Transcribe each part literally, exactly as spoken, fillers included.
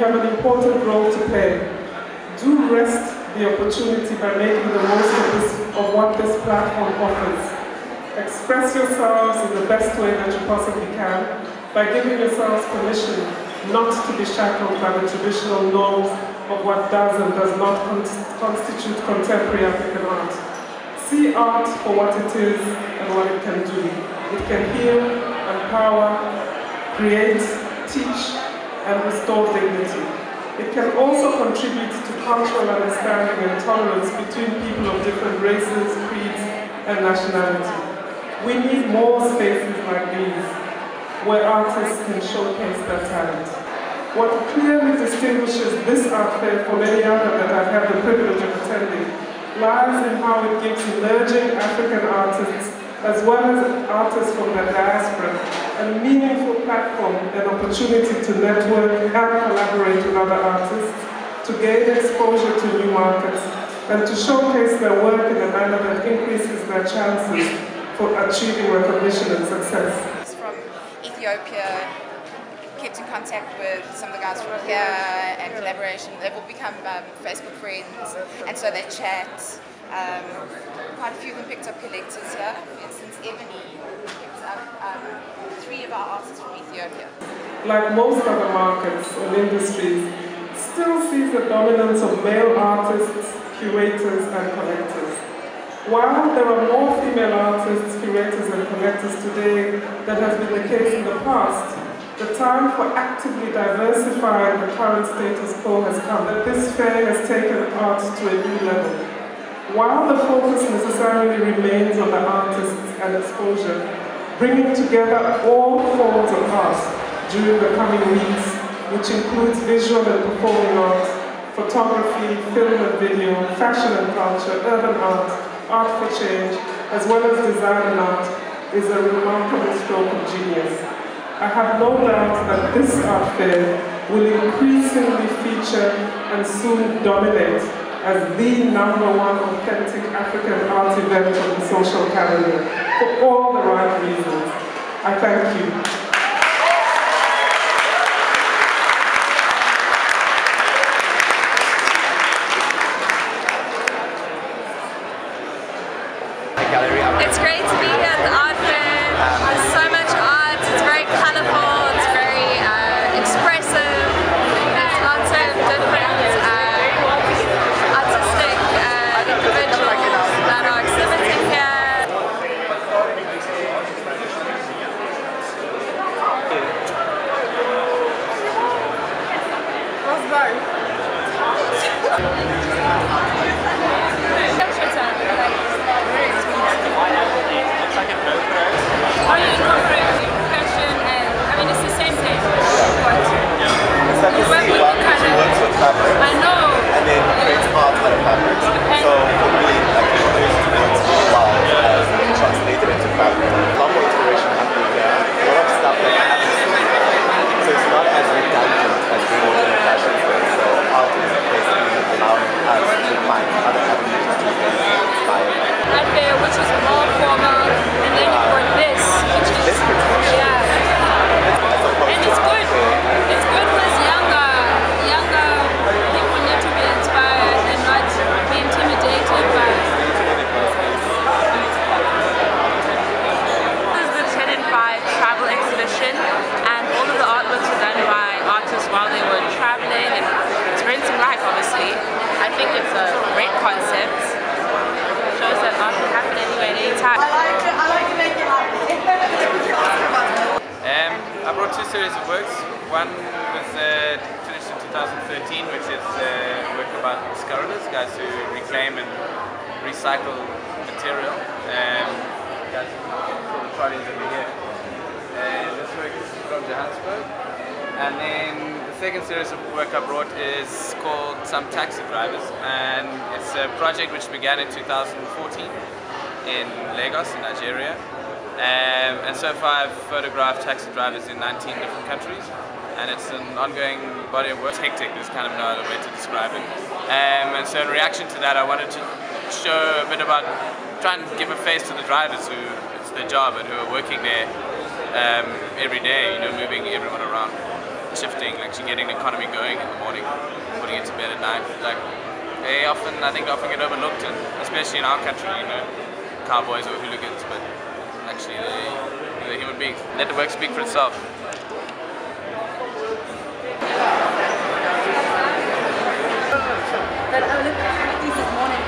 have an important role to play. Do grasp the opportunity by making the most of, this, of what this platform offers. Express yourselves in the best way that you possibly can by giving yourselves permission not to be shackled by the traditional norms of what does and does not constitute contemporary African art. See art for what it is and what it can do. It can heal, empower, create, teach, and restore dignity. It can also contribute to cultural understanding and tolerance between people of different races, creeds, and nationality. We need more spaces like these, where artists can showcase their talent. What clearly distinguishes this art fair from any other that I've had the privilege of attending lies in how it gives emerging African artists, as well as artists from the diaspora, a meaningful platform and opportunity to network and collaborate with other artists, to gain exposure to new markets, and to showcase their work in a manner that increases their chances for achieving recognition and success. From Ethiopia, kept in contact with some of the guys from here and collaboration. They've all become um, Facebook friends, and so they chat. Um, quite a few of them picked up collectors here. For instance, Ebony picked up um, three of our artists from Ethiopia. Like most other markets and industries, still sees the dominance of male artists, curators, and collectors. While there are more female artists, curators, and collectors today than has been the case in the past, the time for actively diversifying the current status quo has come, that this fair has taken art to a new level. While the focus necessarily remains on the artists and exposure, bringing together all forms of art during the coming weeks, which includes visual and performing arts, photography, film and video, fashion and culture, urban art, art for change, as well as design and art, is a remarkable stroke of genius. I have no doubt that this art fair will increasingly feature and soon dominate as the number one authentic African art event on the social calendar for all the right reasons. I thank you. It's great to be here at the art fair. There's so much art. It's very colourful. It's very uh, expressive. There's lots of different uh, artistic uh, individuals that are exhibiting here. What's that? I know. And then create art out of fabrics. So for me, like those two words for a while has been translated into fabric. A lot more inspiration happening there. A lot of stuff that happens to me. So it's not as redundant as we would in a fashion way. So art is basically allowing us to find other avenues to be inspired. Right there, which is more formal, and then you've got this, which is this protection. Yeah. And it's good. It's good because younger, younger. I brought two series of works. One was uh, finished in two thousand thirteen, which is a work about scurrilers, guys who reclaim and recycle material. Um, guys from the parties over here. Uh, this work is from Johannesburg. And then the second series of work I brought is called Some Taxi Drivers, and it's a project which began in two thousand fourteen in Lagos, in Nigeria. Um, and so far I've photographed taxi drivers in nineteen different countries, and it's an ongoing body of work. Hectic is kind of no other way to describe it. Um, and so in reaction to that I wanted to show a bit about, try and give a face to the drivers who, it's their job and who are working there um, every day, you know, moving everyone around. shifting, actually getting the economy going in the morning, putting it to bed at night. Like, they often, I think, often get overlooked, and especially in our country, you know, cowboys or hooligans, but actually they, they're human beings. Let the work speak for itself.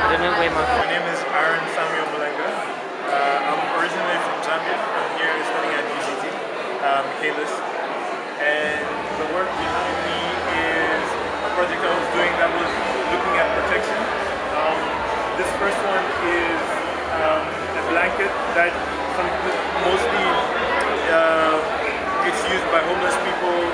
I didn't wear my phone. My name is Aaron Samuel Mulenga. Uh, I'm originally from Zambia. I'm here studying at U C T, um, Kalis. And the work behind me is a project I was doing that was looking at protection. Um, this first one is um, a blanket that mostly uh, it's used by homeless people,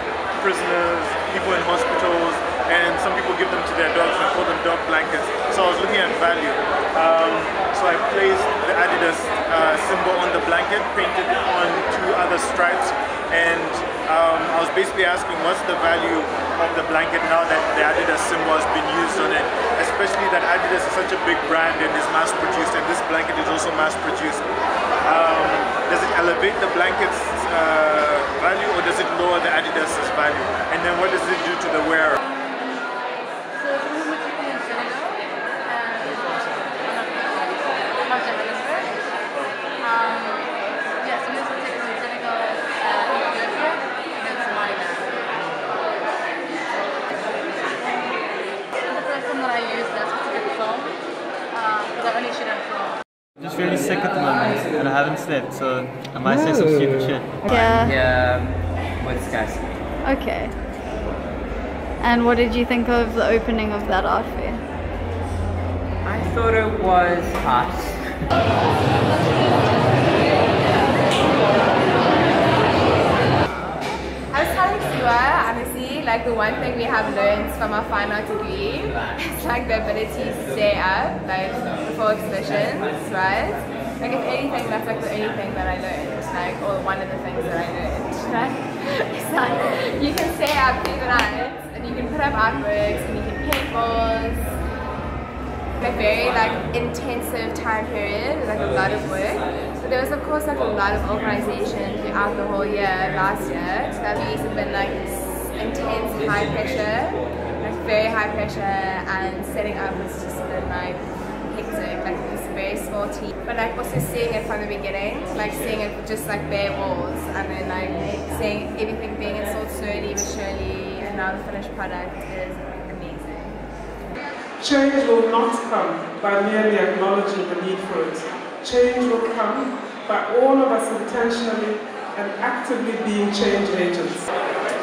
prisoners, people in hospitals, and some people give them to their dogs and call them dog blankets. So I was looking at value. Um, so I placed the Adidas uh, symbol on the blanket, painted it on two other stripes, and um, I was basically asking what's the value of the blanket now that the Adidas symbol has been used on it, especially that Adidas is such a big brand and is mass produced, and this blanket is also mass produced. Um, does it elevate the blanket's uh, value, or does it lower the Adidas's value? And then what does it do to the wearer? Just really sick at the moment, and I haven't slept, so I might no. say some stupid shit. Yeah. Yeah. What's guys? Okay. And what did you think of the opening of that art fair? I thought it was hot. I was telling Siwa, honestly, like the one thing we have learned from our fine art degree is like the ability to stay up, like. For exhibitions, right? Like if anything, that's like the only thing that I learned, like, or one of the things that I learned, right? It's like, you can stay up through the night, and you can put up artworks, and you can paint balls. Like very like intensive time period, like a lot of work. But there was of course like a lot of organisation throughout the whole year, last year. So that means it's been like intense, high pressure, like very high pressure, and setting up has just been like, like this very small team, but like also seeing it from the beginning, like seeing it just like bare walls, and then like seeing everything being installed slowly but surely, and now the finished product is amazing. Change will not come by merely acknowledging the need for it. Change will come by all of us intentionally and actively being change agents.